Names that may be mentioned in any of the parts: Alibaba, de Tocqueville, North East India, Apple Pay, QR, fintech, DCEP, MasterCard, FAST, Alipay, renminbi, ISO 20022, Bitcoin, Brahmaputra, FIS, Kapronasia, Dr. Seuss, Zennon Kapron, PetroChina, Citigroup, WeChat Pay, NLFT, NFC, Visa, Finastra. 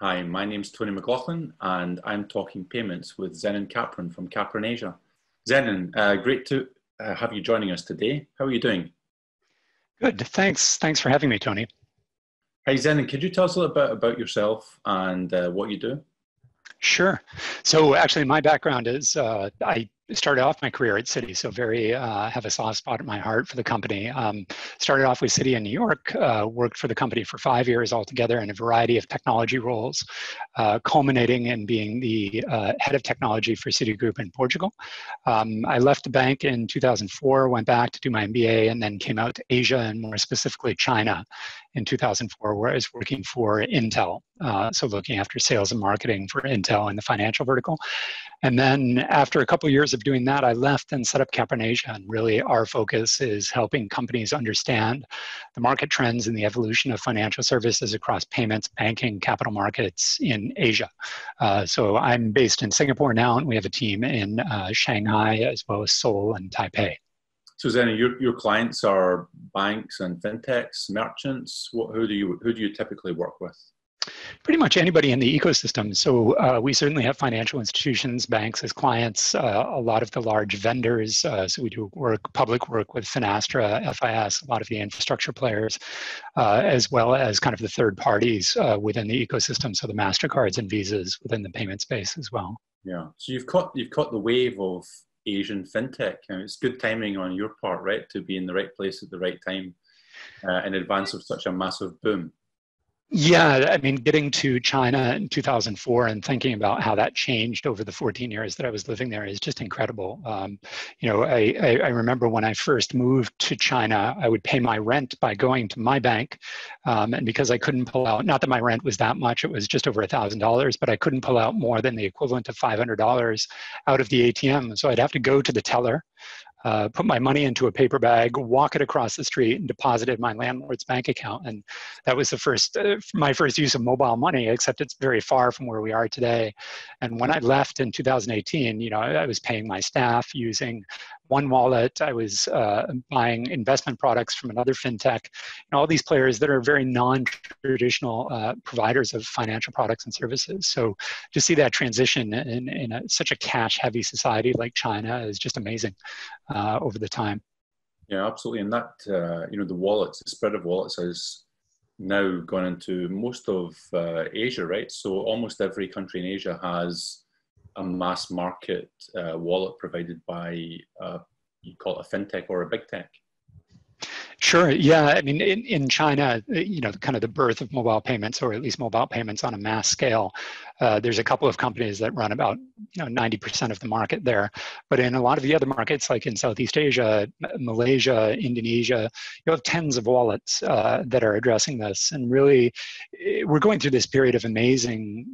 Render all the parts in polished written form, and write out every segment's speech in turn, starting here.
Hi, my name's Tony McLaughlin, and I'm talking payments with Zennon Kapron from Kapronasia. Zennon, great to have you joining us today. How are you doing? Good, thanks. Thanks for having me, Tony. Hi, Zennon, could you tell us a little bit about yourself and what you do? Sure. So actually, my background is I started off my career at Citi, so very have a soft spot in my heart for the company. Started off with Citi in New York, worked for the company for 5 years altogether in a variety of technology roles, culminating in being the head of technology for Citigroup in Portugal. I left the bank in 2004, went back to do my MBA, and then came out to Asia and more specifically China in 2004, where I was working for Intel. So looking after sales and marketing for Intel in the financial vertical. And then after a couple of years of doing that, I left and set up Kapronasia. And really our focus is helping companies understand the market trends and the evolution of financial services across payments, banking, capital markets in Asia. So I'm based in Singapore now, and we have a team in Shanghai as well as Seoul and Taipei. So Zennon, your clients are banks and fintechs, merchants. Who do you typically work with? Pretty much anybody in the ecosystem. So we certainly have financial institutions, banks as clients, a lot of the large vendors. So we do public work with Finastra, FIS, a lot of the infrastructure players, as well as kind of the third parties within the ecosystem. So the MasterCards and Visas within the payment space as well. Yeah. So you've caught the wave of Asian fintech. I mean, it's good timing on your part, right, to be in the right place at the right time in advance of such a massive boom. Yeah, I mean, getting to China in 2004 and thinking about how that changed over the 14 years that I was living there is just incredible. You know, I remember when I first moved to China, I would pay my rent by going to my bank. And because I couldn't pull out, not that my rent was that much, it was just over $1,000, but I couldn't pull out more than the equivalent of $500 out of the ATM. So I'd have to go to the teller, put my money into a paper bag, walk it across the street, and deposit it in my landlord's bank account. And that was the first, my first use of mobile money, except it's very far from where we are today. And when I left in 2018, you know, I was paying my staff using one wallet. I was buying investment products from another fintech, and all these players that are very non-traditional providers of financial products and services. So to see that transition in such a cash-heavy society like China is just amazing over the time. Yeah, absolutely. And that, you know, the wallets, the spread of wallets has now gone into most of Asia, right? So almost every country in Asia has a mass market wallet provided by, you call it a fintech or a big tech? Sure, yeah. I mean, in China, you know, kind of the birth of mobile payments, or at least mobile payments on a mass scale, there's a couple of companies that run about, you know, 90% of the market there. But in a lot of the other markets, like in Southeast Asia, Malaysia, Indonesia, you have tens of wallets that are addressing this. And really, we're going through this period of amazing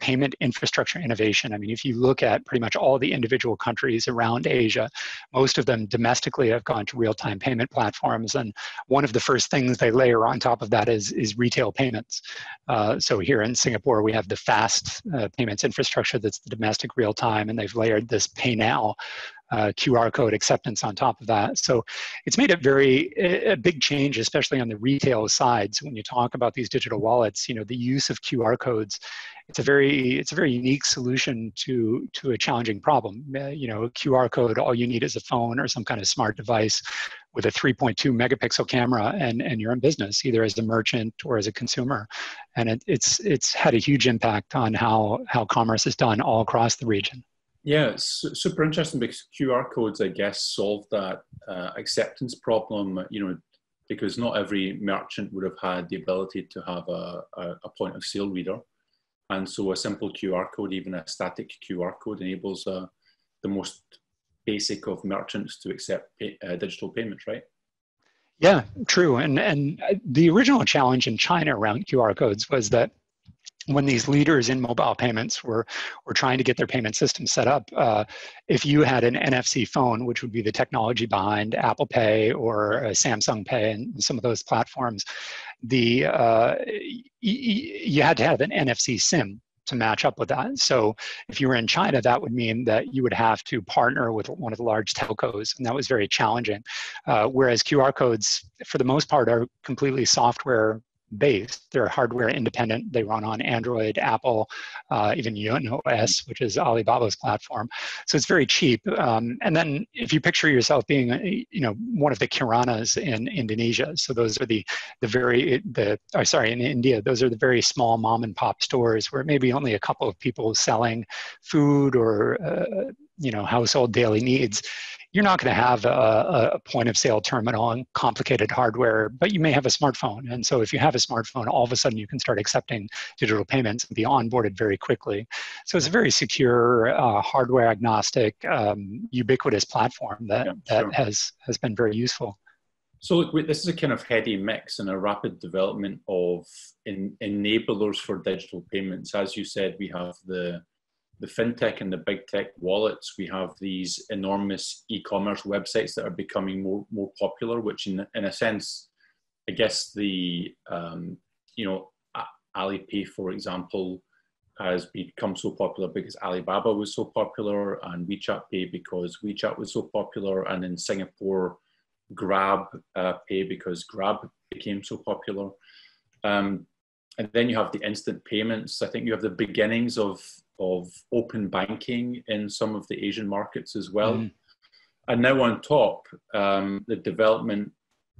payment infrastructure innovation. I mean, if you look at pretty much all the individual countries around Asia, most of them domestically have gone to real-time payment platforms. And one of the first things they layer on top of that is retail payments. So here in Singapore, we have the FAST payments infrastructure that's the domestic real time, and they've layered this Pay Now QR code acceptance on top of that. So it's made a big change, especially on the retail side. So when you talk about these digital wallets, you know, the use of QR codes, it's a very unique solution to a challenging problem. You know, a QR code, all you need is a phone or some kind of smart device with a 3.2 megapixel camera, and you're in business, either as a merchant or as a consumer. And it's had a huge impact on how commerce is done all across the region. Yeah, it's super interesting because QR codes, I guess, solve that acceptance problem, you know, because not every merchant would have had the ability to have a point of sale reader. And so a simple QR code, even a static QR code, enables the most basic of merchants to accept digital payments, right? Yeah, true. And the original challenge in China around QR codes was that when these leaders in mobile payments were trying to get their payment system set up, if you had an NFC phone, which would be the technology behind Apple Pay or Samsung Pay and some of those platforms, you had to have an NFC SIM to match up with that. So if you were in China, that would mean that you would have to partner with one of the large telcos, and that was very challenging. Whereas QR codes, for the most part, are completely software based. They're hardware independent. They run on Android, Apple, even YunOS, which is Alibaba's platform. So it's very cheap. And then if you picture yourself being, one of the kiranas in Indonesia. So those are in India, those are the very small mom and pop stores where maybe only a couple of people selling food or, household daily needs. You're not going to have a point of sale terminal and complicated hardware, but you may have a smartphone. And so if you have a smartphone, all of a sudden you can start accepting digital payments and be onboarded very quickly. So it's a very secure, hardware agnostic, ubiquitous platform that has been very useful. So look, this is a kind of heady mix and a rapid development of enablers for digital payments. As you said, we have the fintech and the big tech wallets. We have these enormous e-commerce websites that are becoming more popular, which in a sense, I guess the, Alipay, for example, has become so popular because Alibaba was so popular, and WeChat Pay because WeChat was so popular, and in Singapore, Grab Pay because Grab became so popular. And then you have the instant payments. I think you have the beginnings of open banking in some of the Asian markets as well. Mm. And now on top, the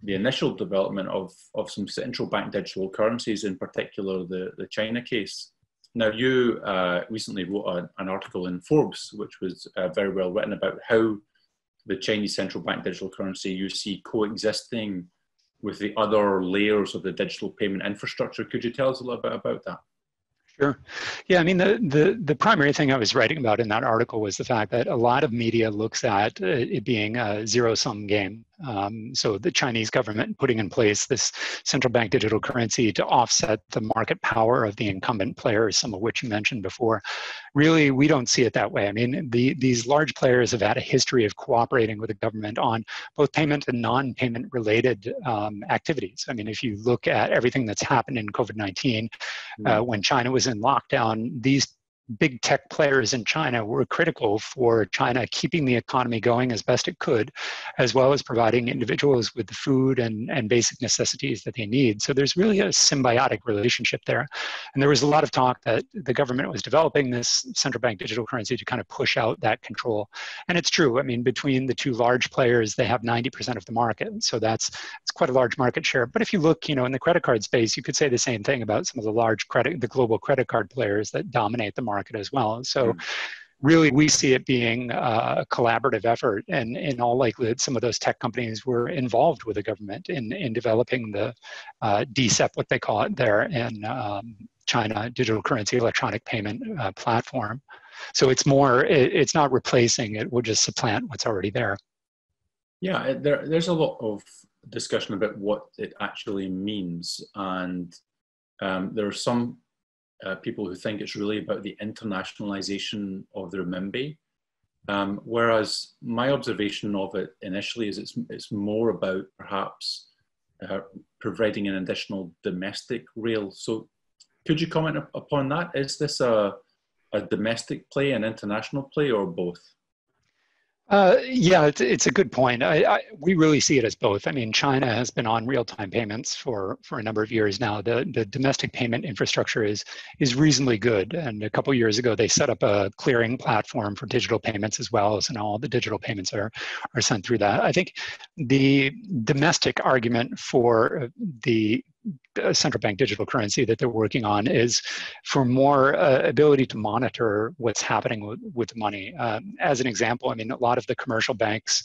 initial development of some central bank digital currencies, in particular the China case. Now you recently wrote an article in Forbes, which was very well written, about how the Chinese central bank digital currency you see coexisting with the other layers of the digital payment infrastructure. Could you tell us a little bit about that? Sure. Yeah, I mean, the primary thing I was writing about in that article was the fact that a lot of media looks at it being a zero-sum game. So the Chinese government putting in place this central bank digital currency to offset the market power of the incumbent players, some of which you mentioned before. Really, we don't see it that way. I mean, these large players have had a history of cooperating with the government on both payment and non-payment related activities. I mean, if you look at everything that's happened in COVID-19, when China was in lockdown, these big tech players in China were critical for China keeping the economy going as best it could, as well as providing individuals with the food and basic necessities that they need. So there's really a symbiotic relationship there. And there was a lot of talk that the government was developing this central bank digital currency to kind of push out that control. And it's true. I mean, between the two large players, they have 90% of the market. So it's quite a large market share. But if you look, in the credit card space, you could say the same thing about some of the large the global credit card players that dominate the market as well. So really, we see it being a collaborative effort, and in all likelihood, some of those tech companies were involved with the government in developing the DCEP, what they call it there in China, digital currency electronic payment platform. So it's not replacing, it will just supplant what's already there. Yeah, there's a lot of discussion about what it actually means, and there are some people who think it's really about the internationalization of the renminbi, whereas my observation of it initially is it's more about perhaps providing an additional domestic rail. So could you comment upon that? Is this a domestic play, an international play, or both? Yeah, it's a good point. We really see it as both. I mean, China has been on real-time payments for a number of years now. The domestic payment infrastructure is reasonably good. And a couple of years ago, they set up a clearing platform for digital payments as well, and all the digital payments are sent through that. I think the domestic argument for the central bank digital currency that they're working on is for more ability to monitor what's happening with money. As an example, I mean, a lot of the commercial banks,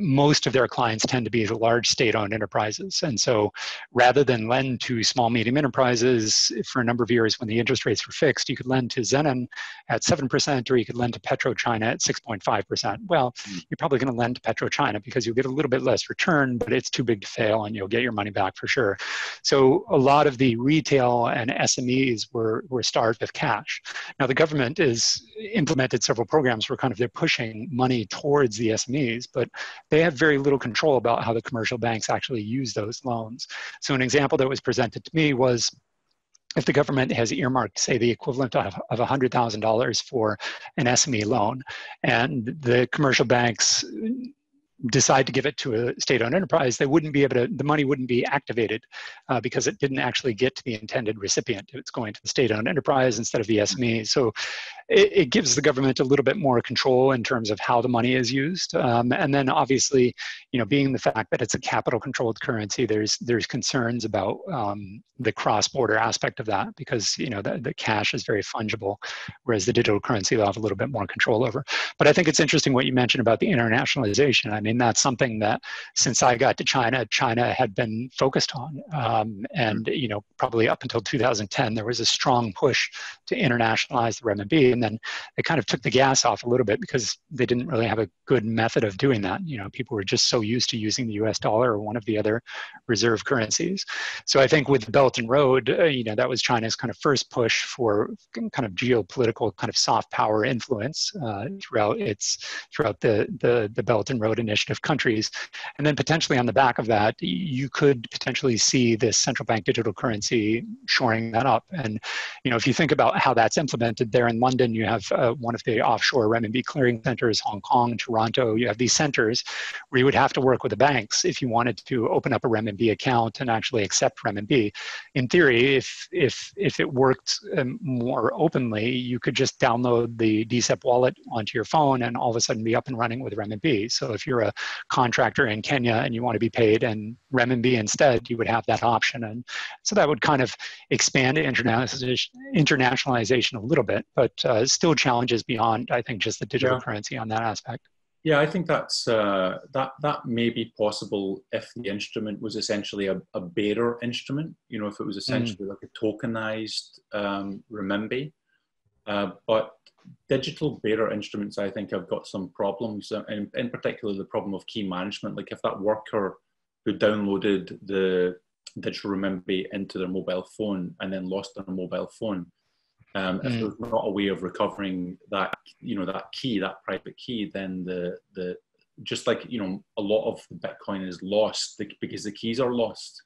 most of their clients tend to be the large state-owned enterprises. And so rather than lend to small, medium enterprises, for a number of years when the interest rates were fixed, you could lend to Zennon at 7%, or you could lend to PetroChina at 6.5%. Well, you're probably going to lend to PetroChina because you'll get a little bit less return, but it's too big to fail and you'll get your money back for sure. So a lot of the retail and SMEs were starved of cash. Now the government has implemented several programs where they're pushing money towards the SMEs, but they have very little control about how the commercial banks actually use those loans. So an example that was presented to me was, if the government has earmarked, say, the equivalent of $100,000 for an SME loan, and the commercial banks decide to give it to a state-owned enterprise, they wouldn't be able to, the money wouldn't be activated because it didn't actually get to the intended recipient. It's going to the state-owned enterprise instead of the SME. So it gives the government a little bit more control in terms of how the money is used. And then obviously, you know, being the fact that it's a capital-controlled currency, there's concerns about the cross-border aspect of that because, you know, the cash is very fungible, whereas the digital currency they'll have a little bit more control over. But I think it's interesting what you mentioned about the internationalization. I mean, that's something that since I got to China, China had been focused on. And, you know, probably up until 2010, there was a strong push to internationalize the renminbi. And then they kind of took the gas off a little bit because they didn't really have a good method of doing that. You know, people were just so used to using the US dollar or one of the other reserve currencies. So I think with the Belt and Road, you know, that was China's kind of first push for kind of geopolitical kind of soft power influence throughout the Belt and Road Initiative countries. And then potentially on the back of that, you could potentially see this central bank digital currency shoring that up. And, you know, if you think about how that's implemented there in London, you have one of the offshore renminbi clearing centers, Hong Kong, Toronto, you have these centers where you would have to work with the banks if you wanted to open up a renminbi account and actually accept renminbi. In theory, if it worked more openly, you could just download the DCEP wallet onto your phone and all of a sudden be up and running with renminbi. So if you're a contractor in Kenya and you want to be paid in renminbi instead, you would have that option. And so that would kind of expand internationalization a little bit, but still challenges beyond, I think, just the digital currency on that aspect. Yeah, I think that's that may be possible if the instrument was essentially a bearer instrument. You know, if it was essentially like a tokenized renminbi. But digital bearer instruments, I think, have got some problems, and in particular the problem of key management. Like if that worker who downloaded the digital renminbi into their mobile phone and then lost their mobile phone, if there's not a way of recovering that, you know, that key, that private key, then the just like, you know, a lot of the Bitcoin is lost because the keys are lost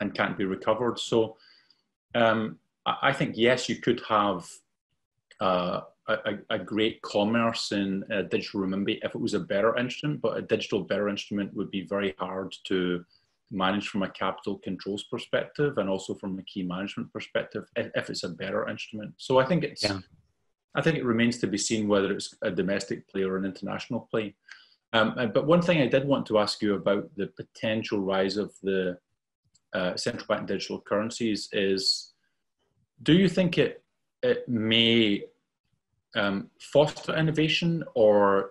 and can't be recovered. So I think, yes, you could have a great commerce in digital renminbi if it was a bearer instrument, but a digital bearer instrument would be very hard to managed from a capital controls perspective and also from a key management perspective if it's a bearer instrument. So I think it's, I think it remains to be seen whether it's a domestic play or an international play. But one thing I did want to ask you about the potential rise of the central bank digital currencies is, do you think it may foster innovation or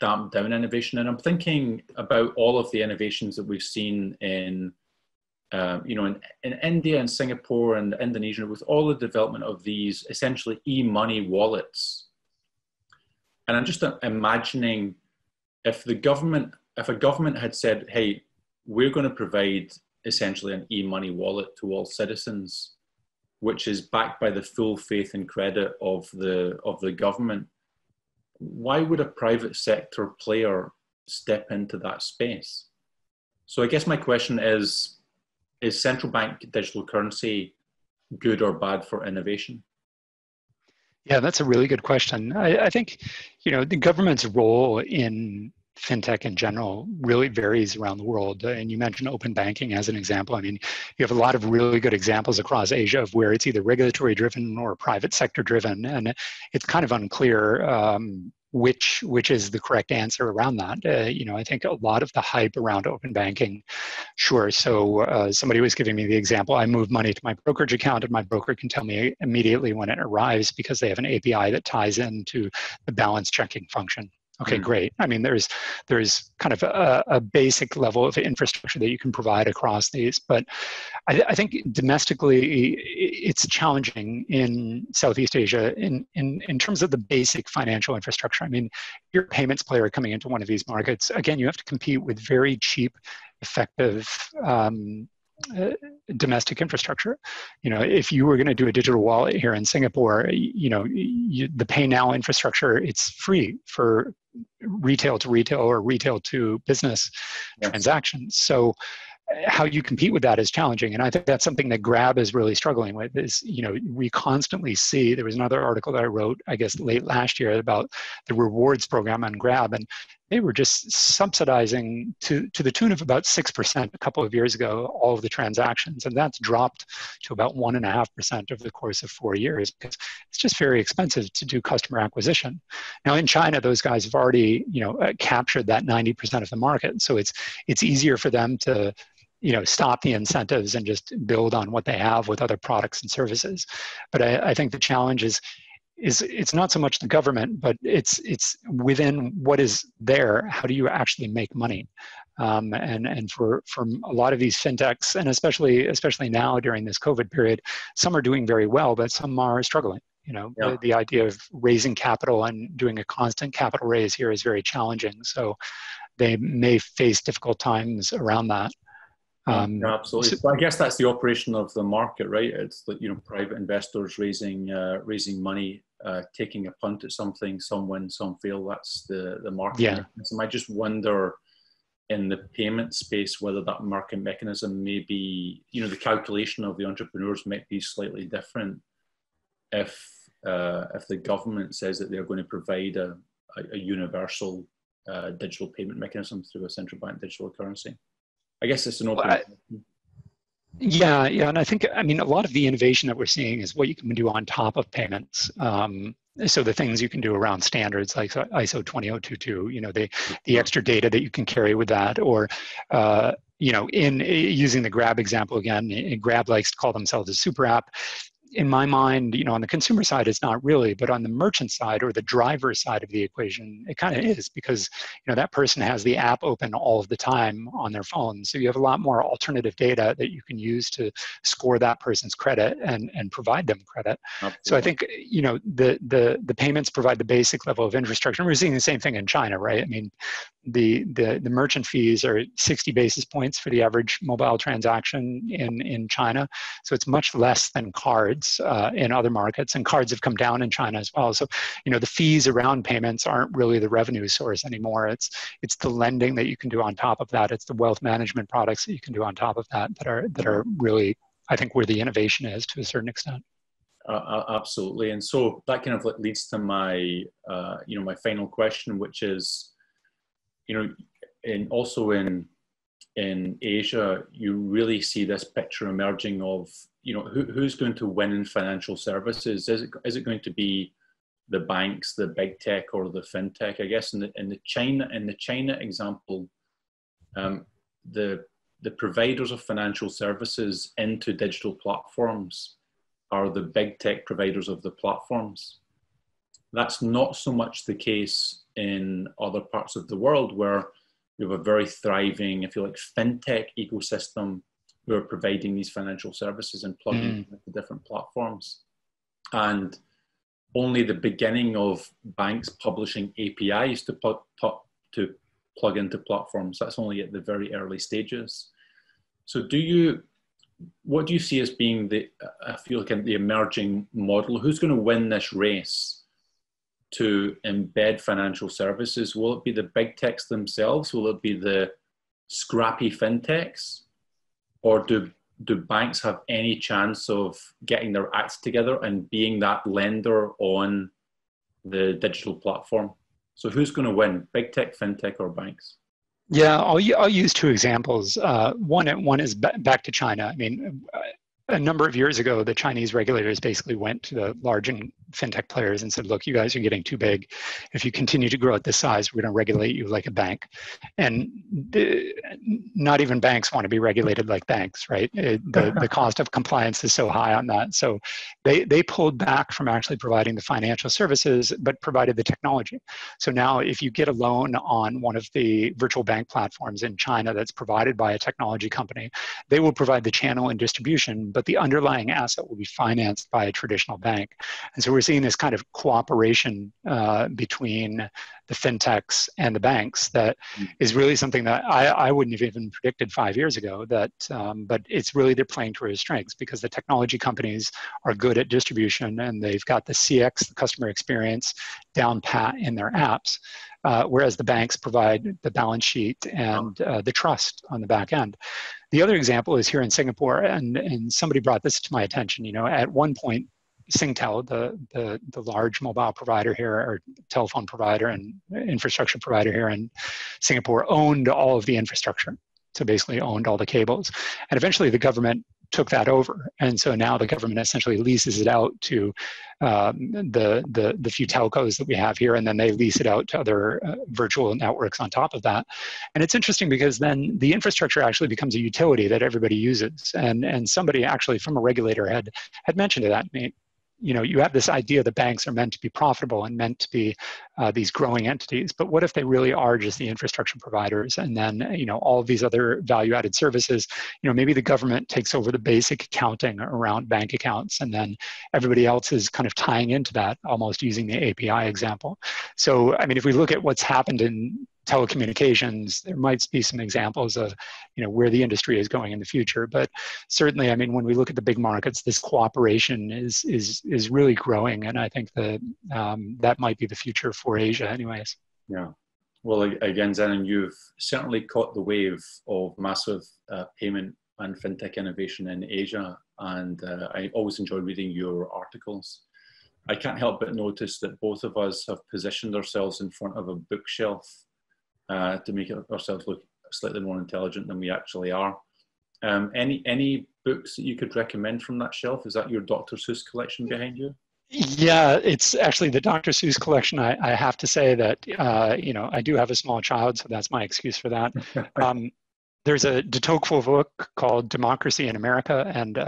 damp down innovation? And I'm thinking about all of the innovations that we've seen in, you know, in India and Singapore and Indonesia with all the development of these essentially e-money wallets. And I'm just imagining if the government, if a government had said, hey, we're going to provide essentially an e-money wallet to all citizens, which is backed by the full faith and credit of the government, why would a private sector player step into that space? So I guess my question is central bank digital currency good or bad for innovation? Yeah, that's a really good question. I think, you know, the government's role in fintech in general really varies around the world. And you mentioned open banking as an example. I mean, you have a lot of really good examples across Asia of where it's either regulatory driven or private sector driven. And it's kind of unclear which is the correct answer around that. You know, I think a lot of the hype around open banking, sure. So somebody was giving me the example, I move money to my brokerage account and my broker can tell me immediately when it arrives because they have an API that ties into the balance checking function. Okay, great. I mean, there's kind of a basic level of infrastructure that you can provide across these. But I think domestically, it's challenging in Southeast Asia in terms of the basic financial infrastructure. I mean, if you're a payments player coming into one of these markets, again, you have to compete with very cheap, effective domestic infrastructure. You know, if you were going to do a digital wallet here in Singapore, you know, the pay now infrastructure, it's free for retail to retail or retail to business transactions. So how you compete with that is challenging. And I think that's something that Grab is really struggling with is, you know, we constantly see, there was another article that I wrote, I guess, late last year about the rewards program on Grab. And they were just subsidizing to the tune of about 6% a couple of years ago, all of the transactions. And that's dropped to about 1.5% over the course of 4 years because it's just very expensive to do customer acquisition. Now in China, those guys have already, captured that 90% of the market. So it's easier for them to, stop the incentives and just build on what they have with other products and services. But I think the challenge is it's not so much the government, but it's within what is there. How do you actually make money? And for a lot of these fintechs, and especially now during this COVID period, some are doing very well, but some are struggling. The idea of raising capital and doing a constant capital raise here is very challenging. So they may face difficult times around that. Absolutely. So I guess that's the operation of the market, right? It's that private investors raising money, taking a punt at something, some win, some fail. That's the market mechanism. I just wonder in the payment space whether that market mechanism may be, the calculation of the entrepreneurs might be slightly different if the government says that they're going to provide a universal digital payment mechanism through a central bank digital currency. I guess it's an open question. Yeah, and I think, a lot of the innovation that we're seeing is what you can do on top of payments. So the things you can do around standards like ISO 20022, the extra data that you can carry with that, or in using the Grab example again, Grab likes to call themselves a super app. In my mind, on the consumer side, it's not really, but on the merchant side or the driver's side of the equation, it kind of is because, that person has the app open all of the time on their phone. So you have a lot more alternative data that you can use to score that person's credit and provide them credit. Absolutely. So I think, the payments provide the basic level of infrastructure. And we're seeing the same thing in China, right? The merchant fees are 60 basis points for the average mobile transaction in China. So it's much less than cards in other markets, and cards have come down in China as well. So, the fees around payments aren't really the revenue source anymore. It's the lending that you can do on top of that. It's the wealth management products that you can do on top of that that are really, I think, where the innovation is to a certain extent. Absolutely, and so that kind of leads to my, my final question, which is, and also in Asia, you really see this picture emerging of, who's going to win in financial services? Is it going to be the banks, the big tech, or the fintech? I guess in the China example, the providers of financial services into digital platforms are the big tech providers of the platforms. That's not so much the case in other parts of the world where you have a very thriving, if you like, fintech ecosystem who are providing these financial services and plugging into different platforms. And only the beginning of banks publishing APIs to plug into platforms. That's only at the very early stages. So what do you see as being the emerging model? Who's going to win this race to embed financial services? Will it be the big techs themselves? Will it be the scrappy fintechs? Or do banks have any chance of getting their acts together and being that lender on the digital platform? So who's going to win, big tech, fintech, or banks? Yeah, I'll use two examples. One is back to China. A number of years ago, the Chinese regulators basically went to the large and fintech players and said, look, you guys are getting too big. If you continue to grow at this size, we're going to regulate you like a bank. And not even banks want to be regulated like banks, right? The cost of compliance is so high on that. So they pulled back from actually providing the financial services, but provided the technology. So now if you get a loan on one of the virtual bank platforms in China that's provided by a technology company, they will provide the channel and distribution, but the underlying asset will be financed by a traditional bank. And so we're seeing this kind of cooperation between the fintechs and the banks that is really something that I wouldn't have even predicted 5 years ago, but it's really they're playing to their strengths because the technology companies are good at distribution and they've got the CX, the customer experience, down pat in their apps. Whereas the banks provide the balance sheet and the trust on the back end. The other example is here in Singapore, and somebody brought this to my attention. At one point, Singtel, the large mobile provider here, or telephone provider and infrastructure provider here in Singapore, owned all of the infrastructure. So basically owned all the cables. And eventually the government took that over. And so now the government essentially leases it out to the few telcos that we have here, and then they lease it out to other virtual networks on top of that. And it's interesting because then the infrastructure actually becomes a utility that everybody uses. And somebody actually from a regulator had mentioned that. You know, you have this idea that banks are meant to be profitable and meant to be these growing entities, but what if they really are just the infrastructure providers? And then, you know, all these other value-added services, you know, maybe the government takes over the basic accounting around bank accounts, and then everybody else is kind of tying into that, almost using the API example. So, I mean, if we look at what's happened in telecommunications, there might be some examples of, you know, where the industry is going in the future. But certainly, I mean, when we look at the big markets, this cooperation is really growing, and I think that that might be the future for Asia, anyways. Yeah. Well, again, Zennon, you've certainly caught the wave of massive payment and fintech innovation in Asia, and I always enjoy reading your articles. I can't help but notice that both of us have positioned ourselves in front of a bookshelf to make ourselves look slightly more intelligent than we actually are. Any books that you could recommend from that shelf? Is that your Dr. Seuss collection behind you? Yeah, it's actually the Dr. Seuss collection. I have to say that, you know, I do have a small child, so that's my excuse for that. There's a de Tocqueville book called Democracy in America, and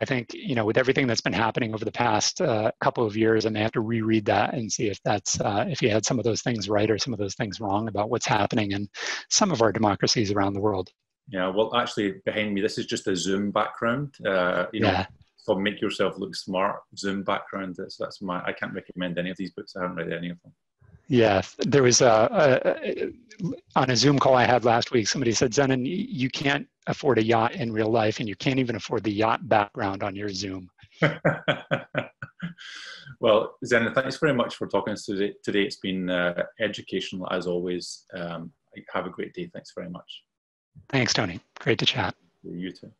I think, you know, with everything that's been happening over the past couple of years, I may have to reread that and see if that's if he had some of those things right or some of those things wrong about what's happening in some of our democracies around the world. Yeah, well, actually, behind me, this is just a Zoom background. You know, yeah. So make yourself look smart. Zoom background. That's my. I can't recommend any of these books. I haven't read any of them. Yeah, there was on a Zoom call I had last week, somebody said, Zennon, you can't afford a yacht in real life, and you can't even afford the yacht background on your Zoom. Well, Zennon, thanks very much for talking to us today. It's been educational as always. Have a great day. Thanks very much. Thanks, Tony. Great to chat. You too.